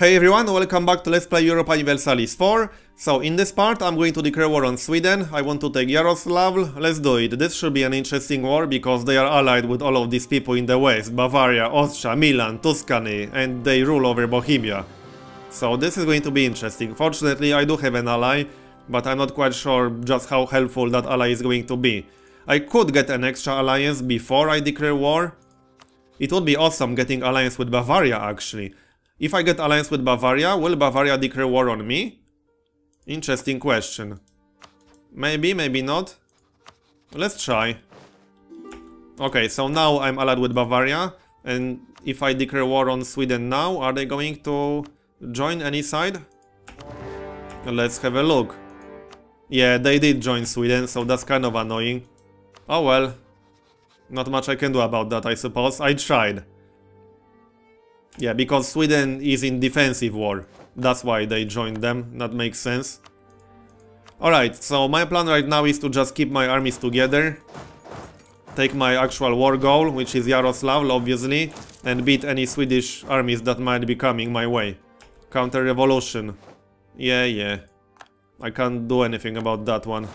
Hey everyone, welcome back to Let's Play Europa Universalis 4. So in this part I'm going to declare war on Sweden. I want to take Yaroslavl. Let's do it. This should be an interesting war because they are allied with all of these people in the west. Bavaria, Austria, Milan, Tuscany, and they rule over Bohemia. So this is going to be interesting. Fortunately I do have an ally, but I'm not quite sure just how helpful that ally is going to be. I could get an extra alliance before I declare war. It would be awesome getting alliance with Bavaria actually. If I get alliance with Bavaria, will Bavaria declare war on me? Interesting question. Maybe, maybe not. Let's try. Okay, so now I'm allied with Bavaria. And if I declare war on Sweden now, are they going to join any side? Let's have a look. Yeah, they did join Sweden, so that's kind of annoying. Oh well. Not much I can do about that, I suppose. I tried. Yeah, because Sweden is in defensive war. That's why they joined them. That makes sense. Alright, so my plan right now is to just keep my armies together. Take my actual war goal, which is Yaroslavl, obviously. And beat any Swedish armies that might be coming my way. Counter-revolution. Yeah, yeah. I can't do anything about that one.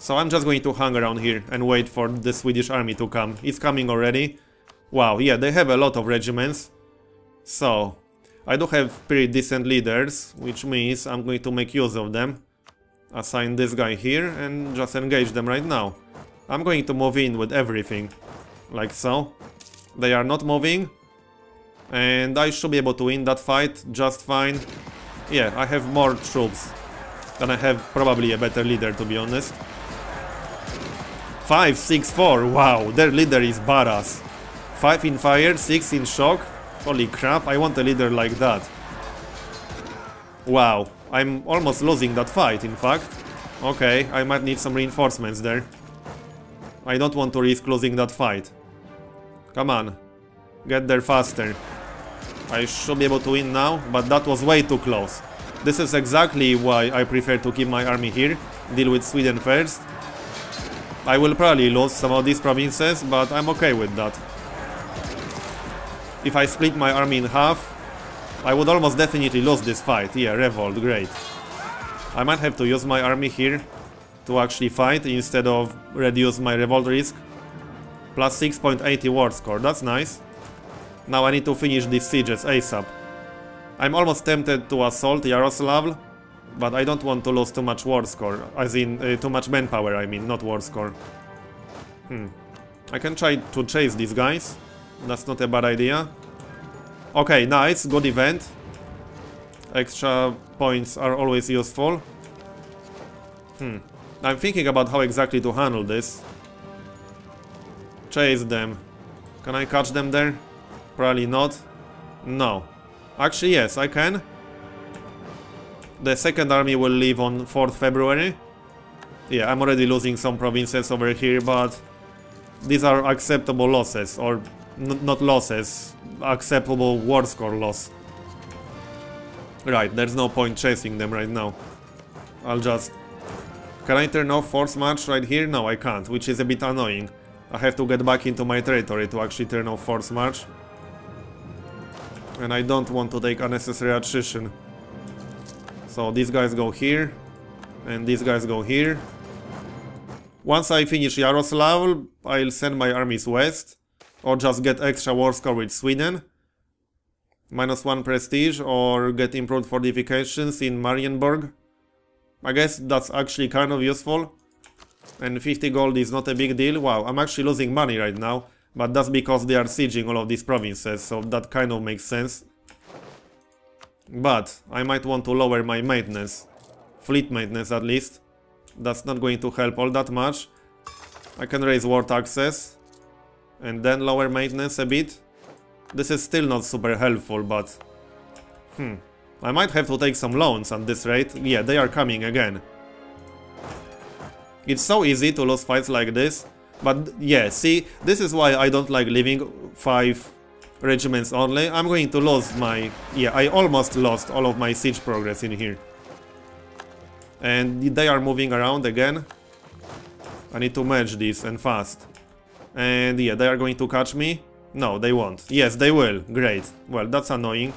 So I'm just going to hang around here and wait for the Swedish army to come. It's coming already. Wow, yeah, they have a lot of regiments. So, I do have pretty decent leaders, which means I'm going to make use of them. Assign this guy here and just engage them right now. I'm going to move in with everything. Like so. They are not moving. And I should be able to win that fight just fine. Yeah, I have more troops. And I have probably a better leader, to be honest. 5, 6, 4. Wow, their leader is Barras. 5 in fire, 6 in shock. Holy crap, I want a leader like that. Wow, I'm almost losing that fight, in fact. Okay, I might need some reinforcements there. I don't want to risk losing that fight. Come on, get there faster. I should be able to win now, but that was way too close. This is exactly why I prefer to keep my army here, deal with Sweden first. I will probably lose some of these provinces, but I'm okay with that. If I split my army in half, I would almost definitely lose this fight. Yeah, revolt, great. I might have to use my army here to actually fight instead of reduce my revolt risk. Plus 6.80 war score, that's nice. Now I need to finish these sieges ASAP. I'm almost tempted to assault Yaroslavl, but I don't want to lose too much war score. As in, too much manpower, I mean, not war score. I can try to chase these guys. That's not a bad idea. Okay, nice, good event. Extra points are always useful. I'm thinking about how exactly to handle this. Chase them. Can I catch them there? Probably not. No. Actually, yes, I can. The second army will leave on 4th February. Yeah, I'm already losing some provinces over here, but these are acceptable losses, or not losses, acceptable war score loss. Right, there's no point chasing them right now. I'll just... Can I turn off force march right here? No, I can't, which is a bit annoying. I have to get back into my territory to actually turn off force march. And I don't want to take unnecessary attrition. So these guys go here. And these guys go here. Once I finish Yaroslavl, I'll send my armies west. Or just get extra war score with Sweden. -1 prestige, or get improved fortifications in Marienburg. I guess that's actually kind of useful. And 50 gold is not a big deal. Wow, I'm actually losing money right now. But that's because they are sieging all of these provinces, so that kind of makes sense. But I might want to lower my maintenance. Fleet maintenance at least. That's not going to help all that much. I can raise war taxes. And then lower maintenance a bit. This is still not super helpful, but... I might have to take some loans at this rate. Yeah, they are coming again. It's so easy to lose fights like this. But yeah, see, this is why I don't like leaving 5 regiments only. I'm going to lose my... Yeah, I almost lost all of my siege progress in here. And they are moving around again. I need to merge this and fast. And yeah, they are going to catch me. No, they won't. Yes, they will. Great. Well, that's annoying.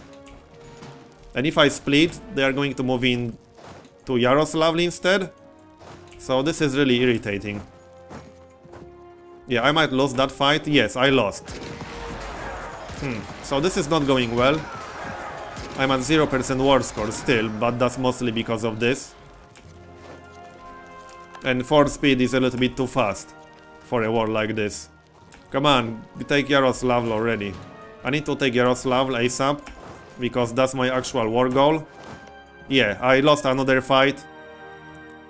And if I split, they are going to move in to Yaroslavl instead. So this is really irritating. Yeah, I might lose that fight. Yes, I lost. So this is not going well. I'm at 0% war score still, but that's mostly because of this. And 4 speed is a little bit too fast for a war like this. Come on, take Yaroslavl already. I need to take Yaroslavl ASAP, because that's my actual war goal. Yeah, I lost another fight.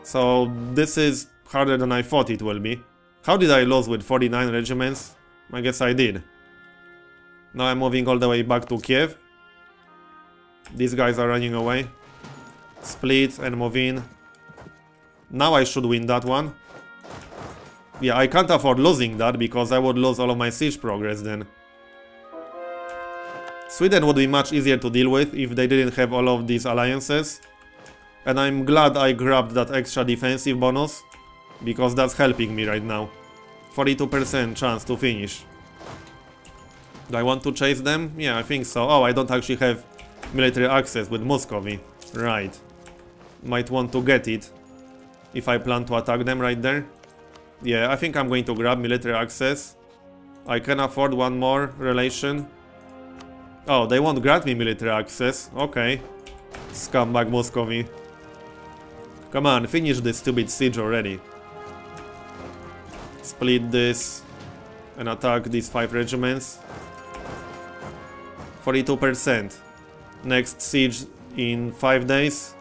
So this is harder than I thought it will be. How did I lose with 49 regiments? I guess I did. Now I'm moving all the way back to Kiev. These guys are running away. Split and move in. Now I should win that one. Yeah, I can't afford losing that, because I would lose all of my siege progress then. Sweden would be much easier to deal with if they didn't have all of these alliances. And I'm glad I grabbed that extra defensive bonus, because that's helping me right now. 42% chance to finish. Do I want to chase them? Yeah, I think so. Oh, I don't actually have military access with Muscovy. Right. Might want to get it if I plan to attack them right there. Yeah, I think I'm going to grab military access. I can afford one more relation. Oh, they won't grant me military access. Okay. Scumbag Muscovy. Come on, finish this stupid siege already. Split this and attack these 5 regiments. 42%. Next siege in 5 days.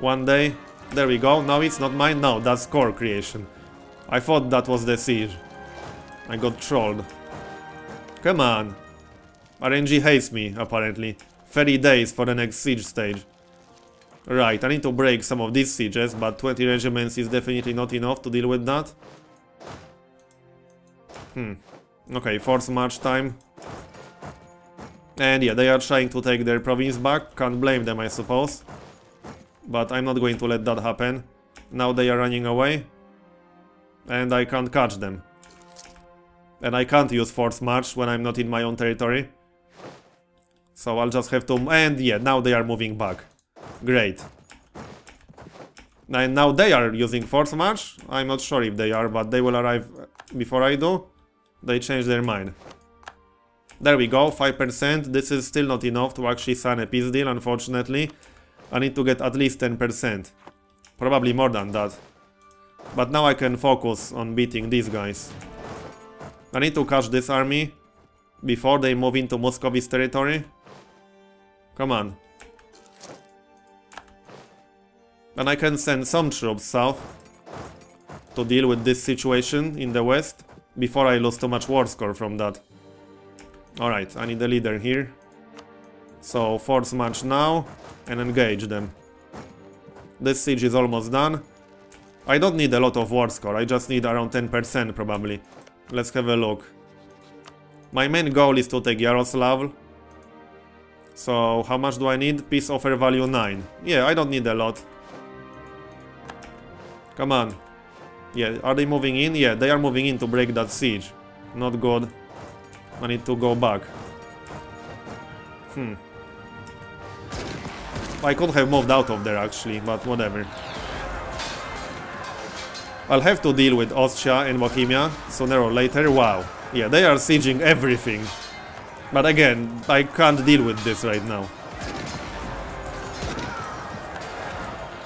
1 day. There we go. Now it's not mine. No, that's core creation. I thought that was the siege. I got trolled. Come on. RNG hates me, apparently. 30 days for the next siege stage. Right, I need to break some of these sieges, but 20 regiments is definitely not enough to deal with that. Okay, force march time. And yeah, they are trying to take their province back. Can't blame them, I suppose. But I'm not going to let that happen. Now they are running away. And I can't catch them. And I can't use force march when I'm not in my own territory. So I'll just have to... And yeah, now they are moving back. Great. And now they are using force march. I'm not sure if they are, but they will arrive before I do. They change their mind. There we go, 5%. This is still not enough to actually sign a peace deal, unfortunately. I need to get at least 10%. Probably more than that. But now I can focus on beating these guys. I need to catch this army before they move into Muscovy's territory. Come on. And I can send some troops south to deal with this situation in the west before I lose too much war score from that. Alright, I need a leader here. So force march now and engage them. This siege is almost done. I don't need a lot of war score, I just need around 10% probably. Let's have a look. My main goal is to take Yaroslavl. So how much do I need? Peace offer value 9. Yeah, I don't need a lot. Come on. Yeah, are they moving in? Yeah, they are moving in to break that siege. Not good. I need to go back. I could have moved out of there actually, but whatever. I'll have to deal with Austria and Bohemia sooner or later. Wow. Yeah, they are sieging everything. But again, I can't deal with this right now.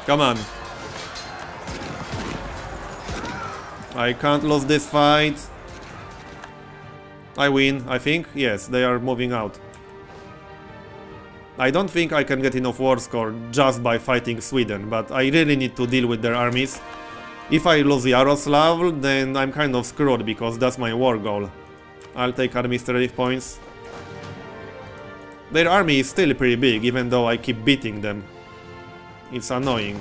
Come on. I can't lose this fight. I win, I think. Yes, they are moving out. I don't think I can get enough war score just by fighting Sweden, but I really need to deal with their armies. If I lose Yaroslavl, then I'm kind of screwed, because that's my war goal. I'll take administrative points. Their army is still pretty big, even though I keep beating them. It's annoying.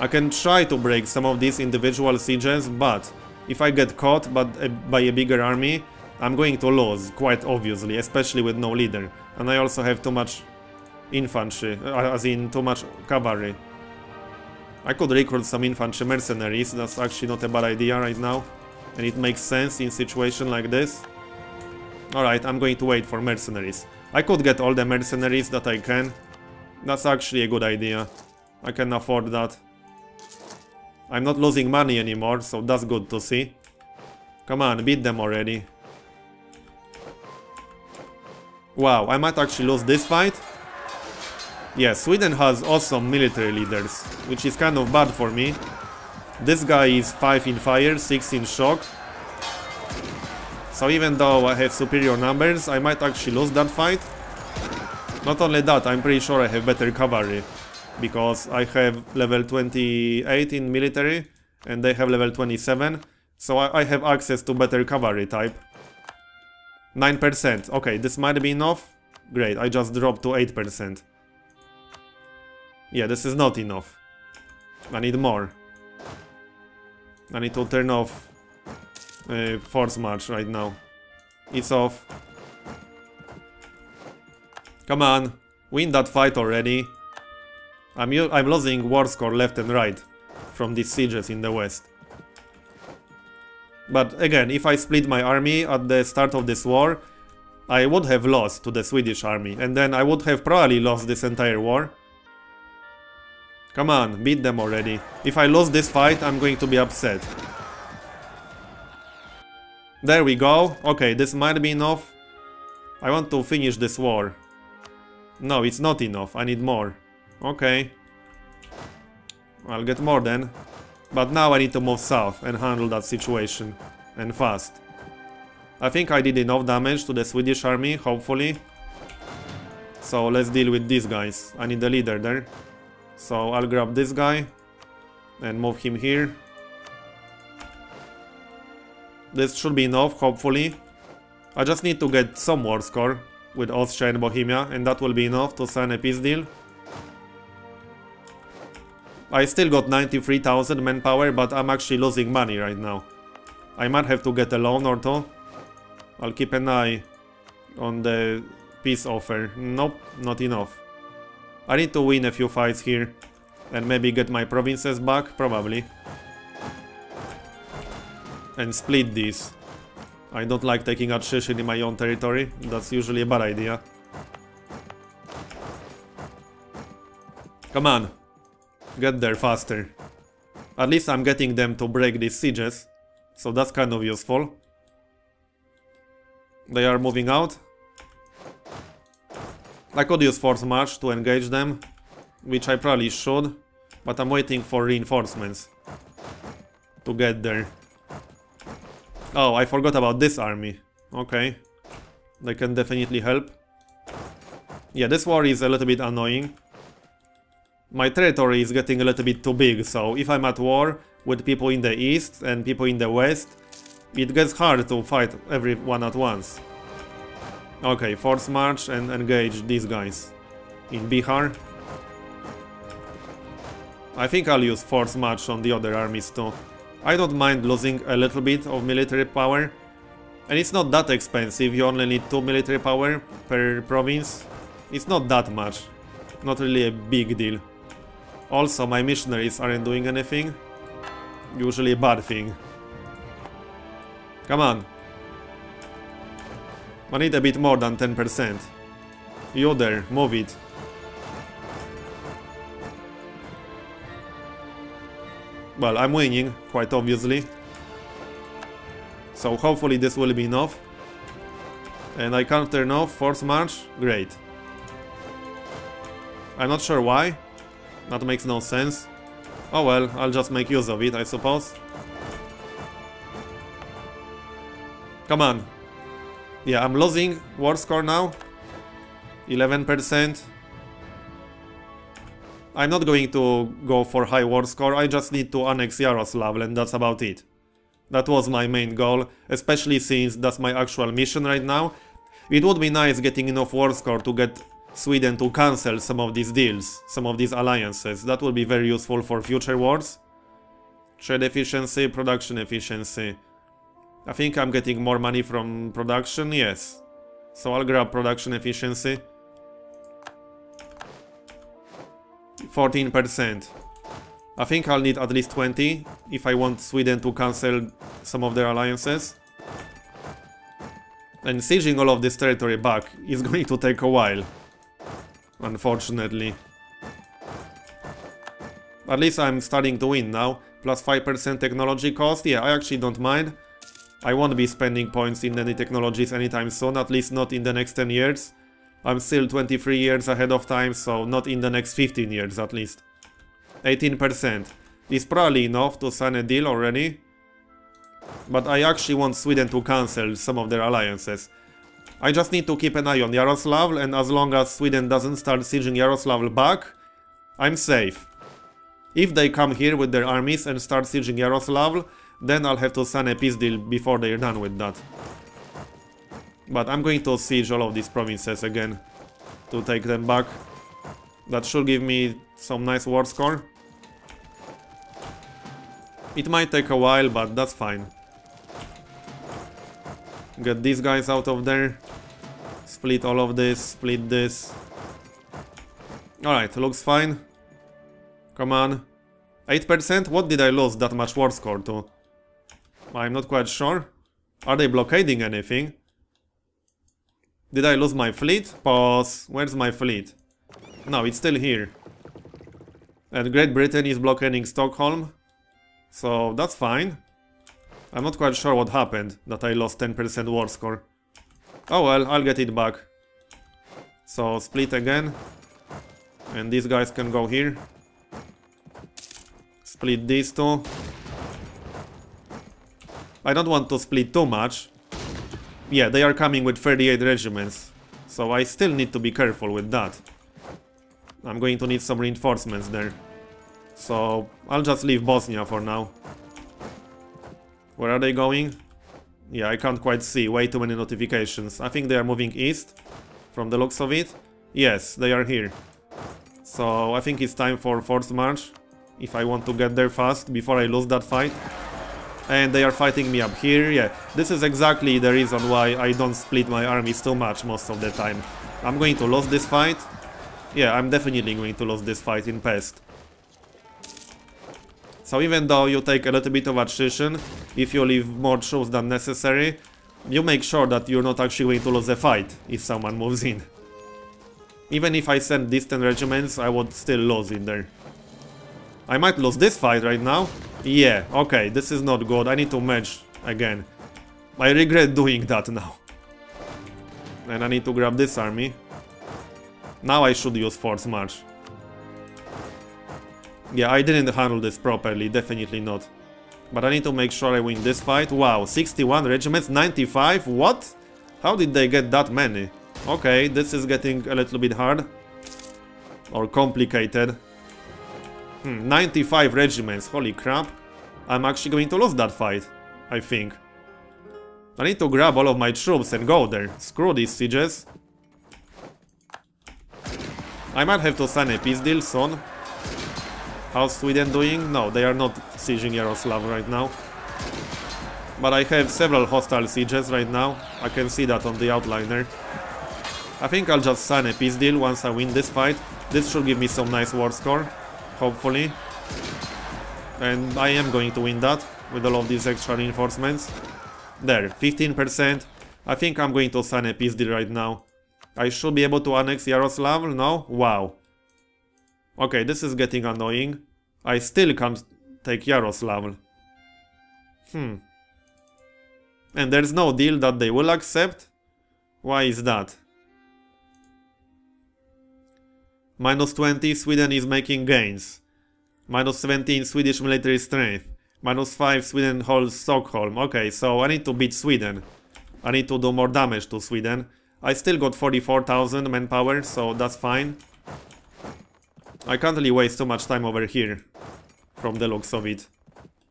I can try to break some of these individual sieges, but if I get caught by a bigger army, I'm going to lose, quite obviously, especially with no leader. And I also have too much infantry, as in too much cavalry. I could recruit some infantry mercenaries, that's actually not a bad idea right now. and it makes sense in situation like this. Alright, I'm going to wait for mercenaries. I could get all the mercenaries that I can. That's actually a good idea. I can afford that. I'm not losing money anymore, so that's good to see. Come on, beat them already. Wow, I might actually lose this fight. Yeah, Sweden has awesome military leaders, which is kind of bad for me. This guy is 5 in fire, 6 in shock. So even though I have superior numbers, I might actually lose that fight. Not only that, I'm pretty sure I have better cavalry, because I have level 28 in military and they have level 27, so I have access to better cavalry type. 9%, okay, this might be enough. Great, I just dropped to 8%. Yeah, this is not enough. I need more. I need to turn off force march right now. It's off. Come on, win that fight already. I'm losing war score left and right from these sieges in the west. But again, if I split my army at the start of this war, I would have lost to the Swedish army, and then I would have probably lost this entire war. Come on, beat them already. If I lose this fight, I'm going to be upset. There we go. Okay, this might be enough. I want to finish this war. No, it's not enough. I need more. Okay. I'll get more then. But now I need to move south and handle that situation. And fast. I think I did enough damage to the Swedish army, hopefully. So let's deal with these guys. I need a leader there. So I'll grab this guy and move him here. This should be enough, hopefully. I just need to get some war score with Austria and Bohemia, and that will be enough to sign a peace deal. I still got 93,000 manpower, but I'm actually losing money right now. I might have to get a loan or two. I'll keep an eye on the peace offer. Nope, not enough. I need to win a few fights here and maybe get my provinces back, probably. And split these. I don't like taking out Szczecin in my own territory, that's usually a bad idea. Come on, get there faster. At least I'm getting them to break these sieges, so that's kind of useful. They are moving out. I could use force march to engage them, which I probably should, but I'm waiting for reinforcements to get there. Oh, I forgot about this army. Okay, they can definitely help. Yeah, this war is a little bit annoying. My territory is getting a little bit too big, so if I'm at war with people in the east and people in the west, it gets hard to fight everyone at once. Okay, force march and engage these guys in Bihar. I think I'll use force march on the other armies too. I don't mind losing a little bit of military power. And it's not that expensive, you only need 2 military power per province. It's not that much, not really a big deal. Also, my missionaries aren't doing anything. Usually a bad thing. Come on. I need a bit more than 10%. You there, move it. Well, I'm winning, quite obviously. So hopefully this will be enough. And I can't turn off force march, great. I'm not sure why. That makes no sense. Oh well, I'll just make use of it, I suppose. Come on. Yeah, I'm losing war score now, 11%. I'm not going to go for high war score, I just need to annex Yaroslavl and that's about it. That was my main goal, especially since that's my actual mission right now. It would be nice getting enough war score to get Sweden to cancel some of these deals, some of these alliances. That would be very useful for future wars. Trade efficiency, production efficiency. I think I'm getting more money from production, yes. So I'll grab production efficiency. 14%. I think I'll need at least 20 if I want Sweden to cancel some of their alliances. And sieging all of this territory back is going to take a while, unfortunately. At least I'm starting to win now. Plus 5% technology cost. Yeah, I actually don't mind. I won't be spending points in any technologies anytime soon, at least not in the next 10 years. I'm still 23 years ahead of time, so not in the next 15 years at least. 18% is probably enough to sign a deal already. But I actually want Sweden to cancel some of their alliances. I just need to keep an eye on Yaroslavl, and as long as Sweden doesn't start sieging Yaroslavl back, I'm safe. If they come here with their armies and start sieging Yaroslavl, then I'll have to sign a peace deal before they're done with that. But I'm going to siege all of these provinces again to take them back. That should give me some nice war score. It might take a while, but that's fine. Get these guys out of there. Split all of this, split this. Alright, looks fine. Come on. 8%? What did I lose that much war score to? I'm not quite sure. Are they blockading anything? Did I lose my fleet? Pause. Where's my fleet? No, it's still here. And Great Britain is blockading Stockholm. So that's fine. I'm not quite sure what happened, that I lost 10% war score. Oh well, I'll get it back. So split again. And these guys can go here. Split these two. I don't want to split too much. Yeah, they are coming with 38 regiments. So I still need to be careful with that. I'm going to need some reinforcements there. So I'll just leave Bosnia for now. Where are they going? Yeah, I can't quite see. Way too many notifications. I think they are moving east, from the looks of it. Yes, they are here. So I think it's time for forced march, if I want to get there fast, before I lose that fight. And they are fighting me up here. Yeah, this is exactly the reason why I don't split my armies too much most of the time. I'm going to lose this fight. Yeah, I'm definitely going to lose this fight in Pest. So even though you take a little bit of attrition, if you leave more troops than necessary, you make sure that you're not actually going to lose the fight if someone moves in. Even if I send distant regiments, I would still lose in there. I might lose this fight right now. Yeah, okay, this is not good. I need to merge again. I regret doing that now. And I need to grab this army. Now I should use force march. Yeah, I didn't handle this properly, definitely not. But I need to make sure I win this fight. Wow, 61 regiments, 95? What? How did they get that many? Okay, this is getting a little bit hard. Or complicated. 95 regiments, holy crap. I'm actually going to lose that fight, I think. I need to grab all of my troops and go there. Screw these sieges. I might have to sign a peace deal soon. How's Sweden doing? No, they are not sieging Yaroslavl right now. But I have several hostile sieges right now. I can see that on the outliner. I think I'll just sign a peace deal once I win this fight. This should give me some nice war score, hopefully. And I am going to win that with all of these extra reinforcements. There, 15%. I think I'm going to sign a peace deal right now. I should be able to annex Yaroslavl, no? Wow. Okay, this is getting annoying. I still can't take Yaroslavl. And there's no deal that they will accept? Why is that? Minus 20, Sweden is making gains. Minus 17, Swedish military strength. Minus 5, Sweden holds Stockholm. Okay, so I need to beat Sweden. I need to do more damage to Sweden. I still got 44,000 manpower, so that's fine. I can't really waste too much time over here, from the looks of it.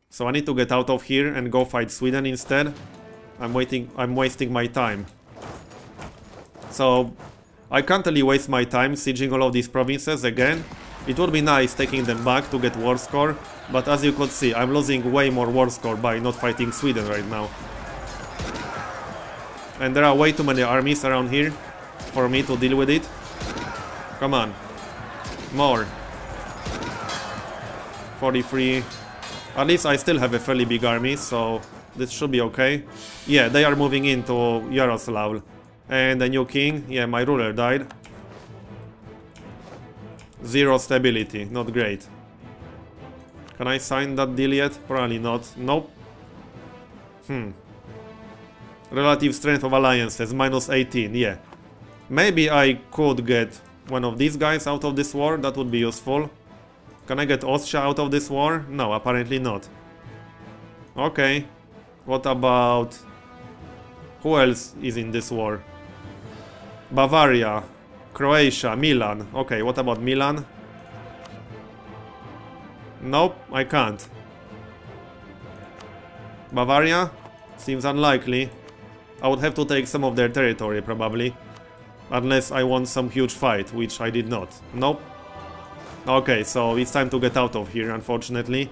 So I need to get out of here and go fight Sweden instead. I'm wasting my time. So I can't really waste my time sieging all of these provinces again. It would be nice taking them back to get war score, but as you could see, I'm losing way more war score by not fighting Sweden right now. And there are way too many armies around here for me to deal with it. Come on. More. 43. At least I still have a fairly big army, so this should be okay. Yeah, they are moving into Yaroslavl. And the new king. Yeah, my ruler died. Zero stability. Not great. Can I sign that deal yet? Probably not. Nope. Relative strength of alliances. -18. Yeah. Maybe I could get one of these guys out of this war. That would be useful. Can I get Austria out of this war? No, apparently not. Okay. What about... who else is in this war? Bavaria, Croatia, Milan. Okay, what about Milan? Nope, I can't. Bavaria? Seems unlikely. I would have to take some of their territory, probably. Unless I want some huge fight, which I did not. Nope. Okay, so it's time to get out of here, unfortunately.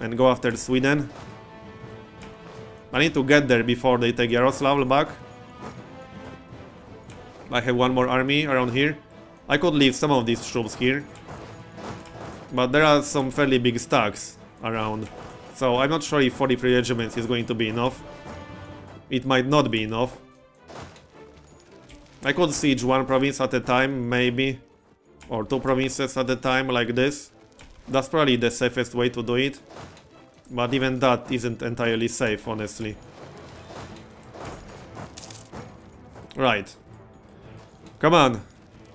And go after Sweden. I need to get there before they take Yaroslavl back. I have one more army around here. I could leave some of these troops here. But there are some fairly big stacks around. So I'm not sure if 43 regiments is going to be enough. It might not be enough. I could siege one province at a time, maybe. Or two provinces at a time, like this. That's probably the safest way to do it. But even that isn't entirely safe, honestly. Right. Come on.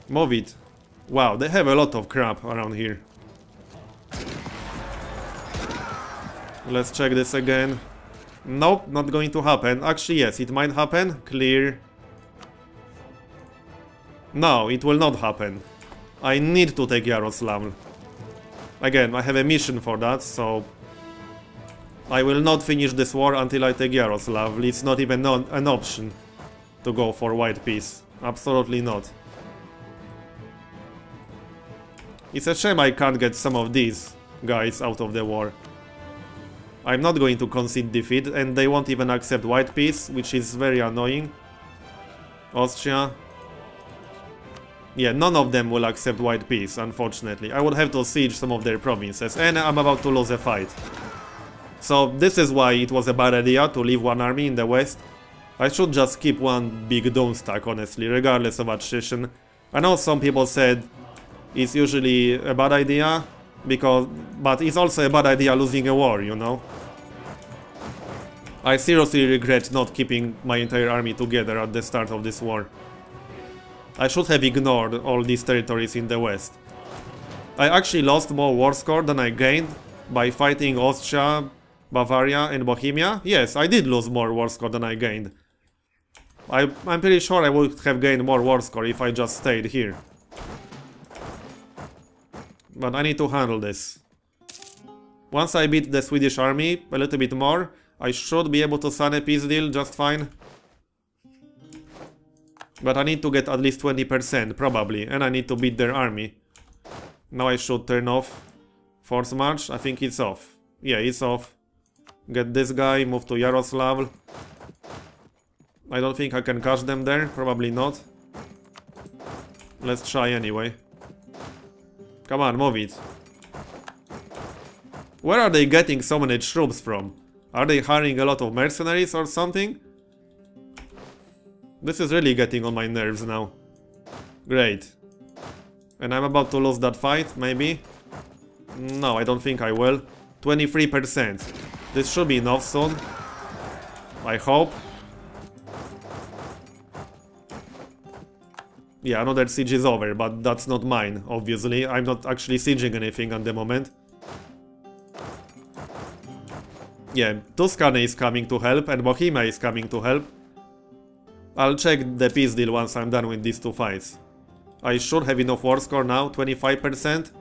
Move it. Wow, they have a lot of crap around here. Let's check this again. Nope, not going to happen. Actually, yes, it might happen. Clear. No, it will not happen. I need to take Yaroslavl. Again, I have a mission for that, so... I will not finish this war until I take Yaroslavl. It's not even an option to go for white peace. Absolutely not. It's a shame I can't get some of these guys out of the war. I'm not going to concede defeat, and they won't even accept white peace, which is very annoying. Austria. Yeah, none of them will accept white peace, unfortunately. I would have to siege some of their provinces, and I'm about to lose a fight. So this is why it was a bad idea to leave one army in the west. I should just keep one big dome stack, honestly, regardless of attrition. I know some people said it's usually a bad idea, but it's also a bad idea losing a war, you know? I seriously regret not keeping my entire army together at the start of this war. I should have ignored all these territories in the west. I actually lost more war score than I gained by fighting Austria, Bavaria and Bohemia? Yes, I did lose more war score than I gained. I'm pretty sure I would have gained more war score if I just stayed here. But I need to handle this. Once I beat the Swedish army a little bit more, I should be able to sign a peace deal just fine. But I need to get at least 20%, probably, and I need to beat their army. Now I should turn off Force March. I think it's off. Yeah, it's off. Get this guy, move to Yaroslavl. I don't think I can catch them there, probably not. Let's try anyway. Come on, move it. Where are they getting so many troops from? Are they hiring a lot of mercenaries or something? This is really getting on my nerves now. Great. And I'm about to lose that fight, maybe? No, I don't think I will. 23%. This should be enough soon. I hope. Yeah, another siege is over, but that's not mine, obviously. I'm not actually sieging anything at the moment. Yeah, Tuscany is coming to help and Bohemia is coming to help. I'll check the peace deal once I'm done with these two fights. I should have enough war score now, 25%.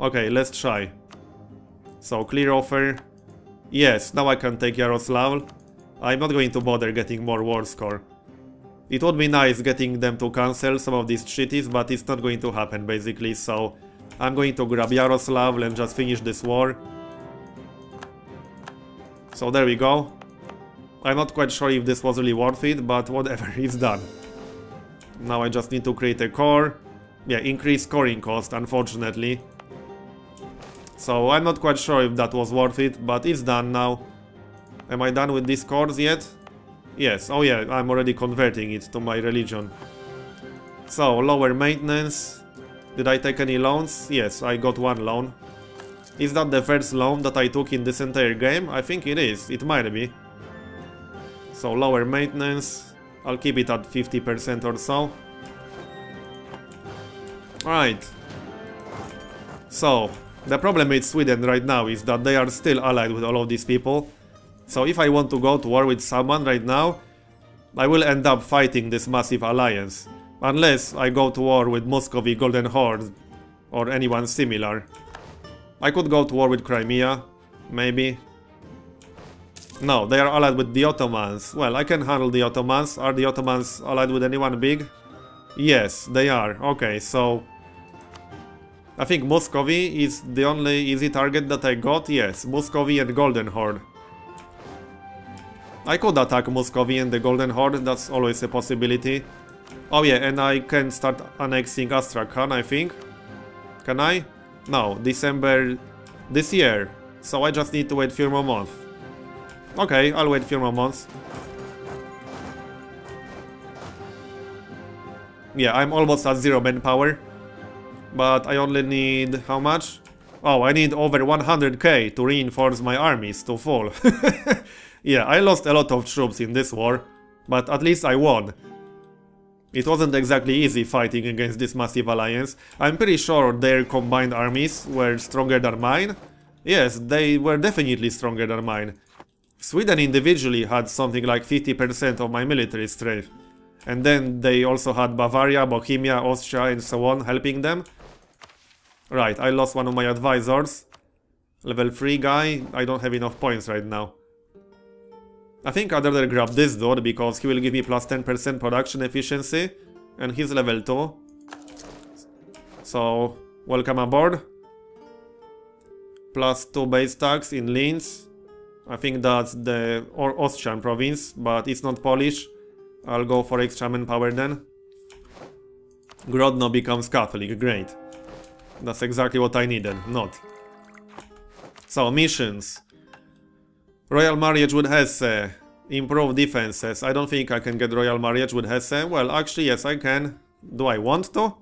Okay, let's try. So, clear offer. Yes, now I can take Yaroslavl. I'm not going to bother getting more war score. It would be nice getting them to cancel some of these treaties, but it's not going to happen, basically, so... I'm going to grab Yaroslavl and just finish this war. So, there we go. I'm not quite sure if this was really worth it, but whatever, it's done. Now I just need to create a core. Yeah, increase scoring cost, unfortunately. So I'm not quite sure if that was worth it, but it's done now. Am I done with these cores yet? Yes, oh yeah, I'm already converting it to my religion. So, lower maintenance. Did I take any loans? Yes, I got one loan. Is that the first loan that I took in this entire game? I think it is, it might be. So, lower maintenance. I'll keep it at 50% or so. Alright. So, the problem with Sweden right now is that they are still allied with all of these people. So if I want to go to war with someone right now, I will end up fighting this massive alliance. Unless I go to war with Muscovy, Golden Horde, or anyone similar. I could go to war with Crimea, maybe. No, they are allied with the Ottomans. Well, I can handle the Ottomans. Are the Ottomans allied with anyone big? Yes, they are. Okay, so... I think Muscovy is the only easy target that I got. Yes, Muscovy and Golden Horde. I could attack Muscovy and the Golden Horde, that's always a possibility. Oh yeah, and I can start annexing Astrakhan, I think. Can I? No, December this year. So I just need to wait a few more months. Okay, I'll wait a few more months. Yeah, I'm almost at zero manpower. But I only need... how much? Oh, I need over 100k to reinforce my armies to full. Yeah, I lost a lot of troops in this war, but at least I won. It wasn't exactly easy fighting against this massive alliance. I'm pretty sure their combined armies were stronger than mine. Yes, they were definitely stronger than mine. Sweden individually had something like 50% of my military strength. And then they also had Bavaria, Bohemia, Austria and so on helping them. Right, I lost one of my advisors. Level 3 guy, I don't have enough points right now. I think I'd rather grab this dude because he will give me plus 10% production efficiency and he's level 2. So, welcome aboard. Plus 2 base tax in Linz. I think that's the Austrian province, but it's not Polish. I'll go for extra manpower then. Grodno becomes Catholic, great. That's exactly what I needed, not. So, missions. Royal marriage with Hesse. Improve defenses. I don't think I can get royal marriage with Hesse. Well, actually, yes, I can. Do I want to?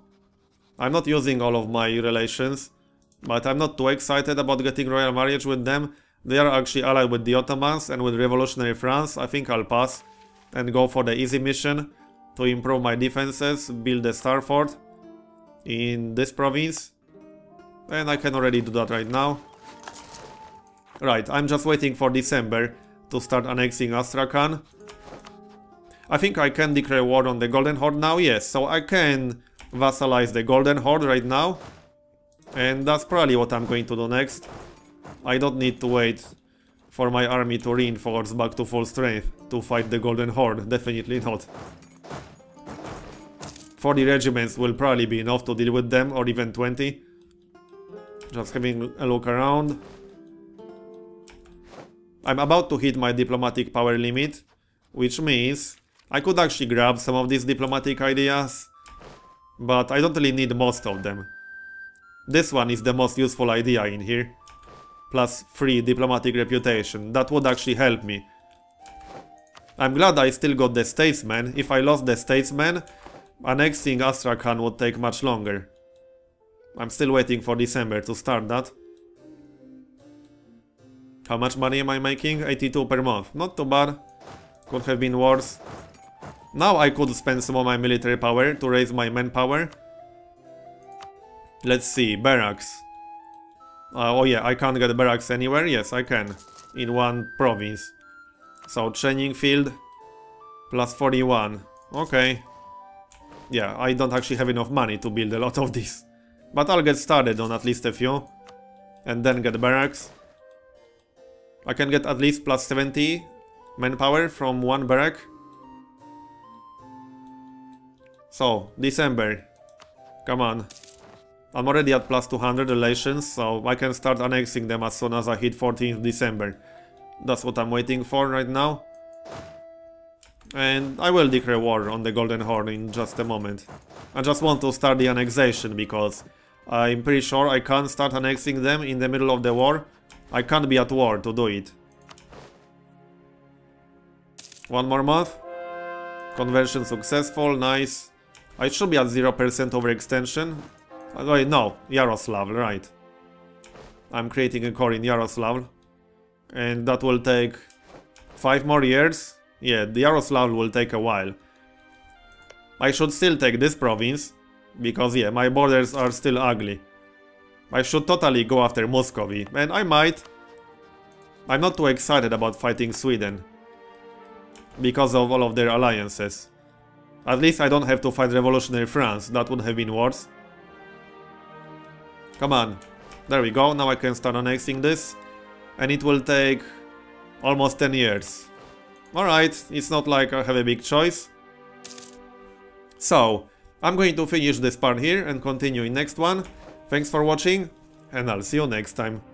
I'm not using all of my relations. But I'm not too excited about getting royal marriage with them. They are actually allied with the Ottomans and with Revolutionary France. I think I'll pass and go for the easy mission to improve my defenses, build a star fort in this province. And I can already do that right now. Right, I'm just waiting for December to start annexing Astrakhan. I think I can declare war on the Golden Horde now, yes, so I can vassalize the Golden Horde right now. And that's probably what I'm going to do next. I don't need to wait for my army to reinforce back to full strength to fight the Golden Horde, definitely not. 40 regiments will probably be enough to deal with them, or even 20. Just having a look around. I'm about to hit my diplomatic power limit, which means I could actually grab some of these diplomatic ideas, but I don't really need most of them. This one is the most useful idea in here, plus 3 diplomatic reputation, that would actually help me. I'm glad I still got the statesman. If I lost the statesman, annexing Astrakhan would take much longer. I'm still waiting for December to start that. How much money am I making? 82 per month. Not too bad. Could have been worse. Now I could spend some of my military power to raise my manpower. Let's see. Barracks. Oh yeah, I can't get barracks anywhere. Yes, I can. In one province. So training field. Plus 41. Okay. Yeah, I don't actually have enough money to build a lot of this. But I'll get started on at least a few. And then get barracks. I can get at least plus 70 manpower from one barrack. So, December. Come on. I'm already at plus 200 relations, so I can start annexing them as soon as I hit 14th December. That's what I'm waiting for right now. And I will declare war on the Golden Horde in just a moment. I just want to start the annexation because I'm pretty sure I can't start annexing them in the middle of the war. I can't be at war to do it. One more month. Conversion successful, nice. I should be at 0% overextension. Wait, no, Yaroslavl, right. I'm creating a core in Yaroslavl. And that will take 5 more years. Yeah, the Yaroslavl will take a while. I should still take this province, because yeah, my borders are still ugly. I should totally go after Muscovy, and I might. I'm not too excited about fighting Sweden, because of all of their alliances. At least I don't have to fight Revolutionary France, that would have been worse. Come on, there we go, now I can start annexing this. And it will take almost 10 years. Alright, it's not like I have a big choice. So, I'm going to finish this part here and continue in next one. Thanks for watching, and I'll see you next time.